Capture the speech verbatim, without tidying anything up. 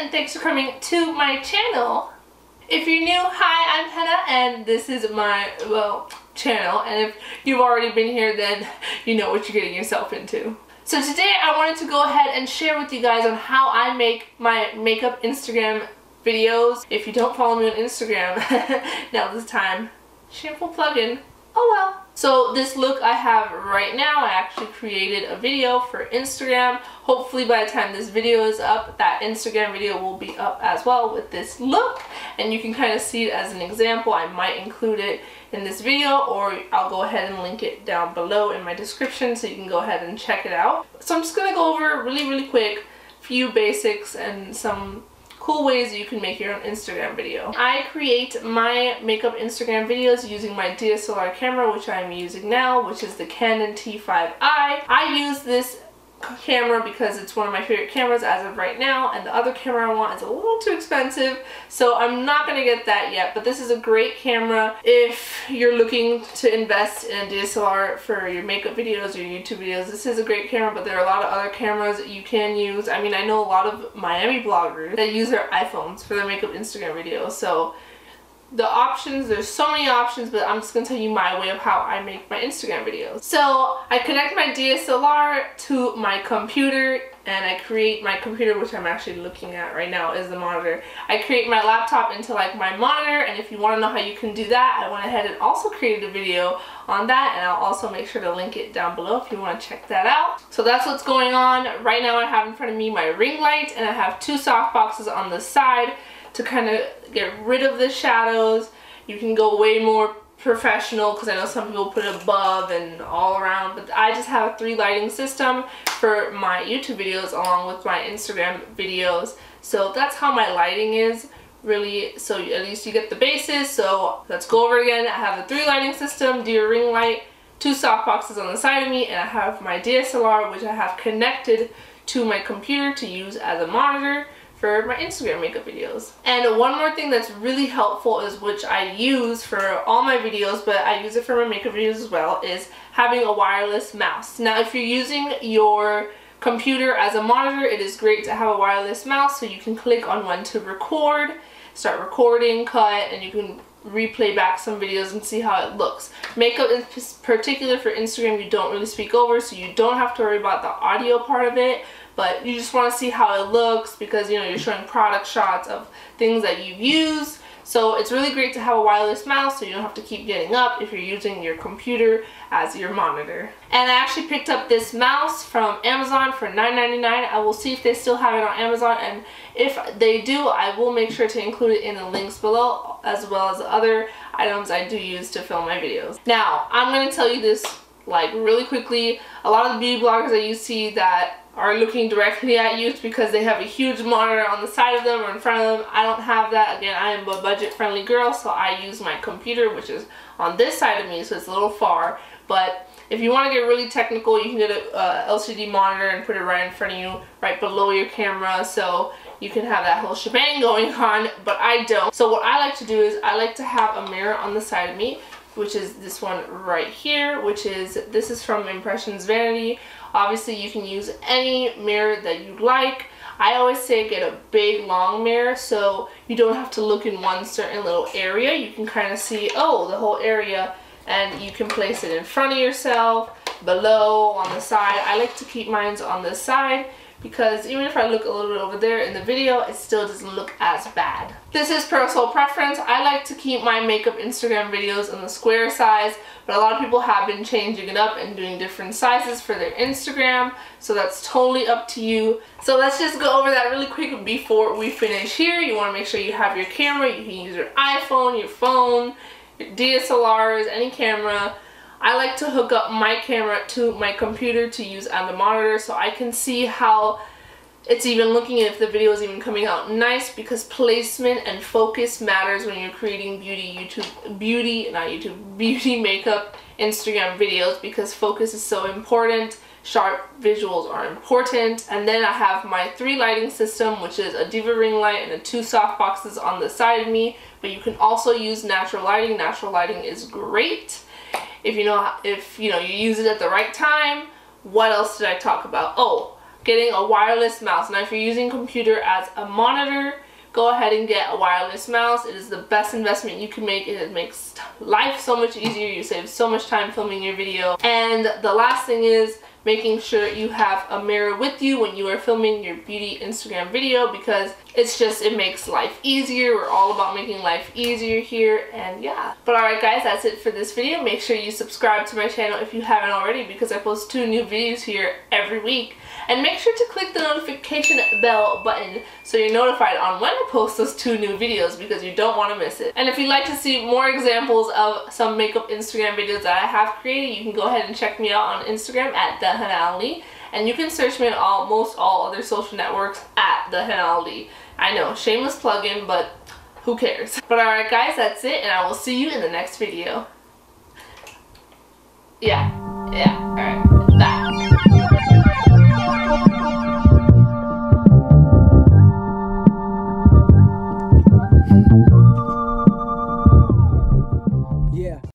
and thanks for coming to my channel. If you're new, hi, I'm Henna, and this is my, well, channel, and if you've already been here, then you know what you're getting yourself into. So today I wanted to go ahead and share with you guys on how I make my makeup Instagram videos. If you don't follow me on Instagram, now this time, shameful plug-in, oh well. So this look I have right now, I actually created a video for Instagram. Hopefully by the time this video is up, that Instagram video will be up as well with this look. And you can kind of see it as an example. I might include it in this video, or I'll go ahead and link it down below in my description so you can go ahead and check it out. So I'm just gonna go over really, really quick, few basics and some cool ways you can make your own Instagram video. I create my makeup Instagram videos using my D S L R camera, which I'm using now, which is the Canon T five i. I use this camera because it's one of my favorite cameras as of right now, and the other camera I want is a little too expensive, so I'm not gonna get that yet, but this is a great camera if you're looking to invest in a D S L R for your makeup videos or your YouTube videos. This is a great camera, but there are a lot of other cameras you can use. I mean, I know a lot of Miami bloggers that use their iPhones for their makeup Instagram videos, so the options, there's so many options, but I'm just gonna tell you my way of how I make my Instagram videos. So I connect my D S L R to my computer and I create my computer, which I'm actually looking at right now is the monitor. I create my laptop into like my monitor, and if you wanna know how you can do that, I went ahead and also created a video on that, and I'll also make sure to link it down below if you wanna check that out. So that's what's going on. Right now I have in front of me my ring light, and I have two soft boxes on the side to kind of get rid of the shadows. You can go way more professional because I know some people put it above and all around, but I just have a three lighting system for my YouTube videos along with my Instagram videos. So that's how my lighting is really, so at least you get the basis. So let's go over it again. I have a three lighting system, deer ring light, two soft boxes on the side of me, and I have my D S L R, which I have connected to my computer to use as a monitor for my Instagram makeup videos. And one more thing that's really helpful is, which I use for all my videos, but I use it for my makeup videos as well, is having a wireless mouse. Now if you're using your computer as a monitor, it is great to have a wireless mouse so you can click on one to record, start recording, cut, and you can replay back some videos and see how it looks. Makeup in particular for Instagram, you don't really speak over, so you don't have to worry about the audio part of it, but you just want to see how it looks because, you know, you're showing product shots of things that you've used. So it's really great to have a wireless mouse so you don't have to keep getting up if you're using your computer as your monitor. And I actually picked up this mouse from Amazon for nine ninety-nine. I will see if they still have it on Amazon, and if they do, I will make sure to include it in the links below as well as other items I do use to film my videos. Now, I'm going to tell you this like really quickly. A lot of the beauty bloggers that you see that are looking directly at you, it's because they have a huge monitor on the side of them or in front of them. I don't have that. Again, I am a budget friendly girl, so I use my computer, which is on this side of me, so it's a little far. But if you want to get really technical, you can get a uh, L C D monitor and put it right in front of you, right below your camera, so you can have that whole shebang going on, but I don't. So what I like to do is I like to have a mirror on the side of me, which is this one right here, which is, this is from Impressions Vanity. Obviously you can use any mirror that you like. I always say get a big long mirror so you don't have to look in one certain little area. You can kind of see, oh, the whole area, and you can place it in front of yourself, below, on the side. I like to keep mine on the side because even if I look a little bit over there in the video, it still doesn't look as bad. This is personal preference. I like to keep my makeup Instagram videos in the square size, but a lot of people have been changing it up and doing different sizes for their Instagram, so that's totally up to you. So let's just go over that really quick before we finish here. You want to make sure you have your camera. You can use your iPhone, your phone, your D S L Rs, any camera. I like to hook up my camera to my computer to use on the monitor so I can see how it's even looking and if the video is even coming out nice, because placement and focus matters when you're creating beauty YouTube beauty not YouTube beauty makeup Instagram videos, because focus is so important. Sharp visuals are important. And then I have my three lighting system, which is a diva ring light and a two soft boxes on the side of me, but you can also use natural lighting. Natural lighting is great if you know if you know you use it at the right time. What else did I talk about? Oh, getting a wireless mouse. Now if you're using computer as a monitor, go ahead and get a wireless mouse. It is the best investment you can make, and it makes life so much easier. You save so much time filming your video. And the last thing is making sure you have a mirror with you when you are filming your beauty Instagram video, because it's just, it makes life easier. We're all about making life easier here, and yeah. But alright guys, that's it for this video. Make sure you subscribe to my channel if you haven't already, because I post two new videos here every week. And make sure to click the notification bell button so you're notified on when I post those two new videos, because you don't want to miss it. And if you'd like to see more examples of some makeup Instagram videos that I have created, you can go ahead and check me out on Instagram at TheHennaAli, and you can search me on all, most all other social networks at TheHennaAli. I know, shameless plug-in, but who cares? But alright guys, that's it, and I will see you in the next video. Yeah, yeah, alright.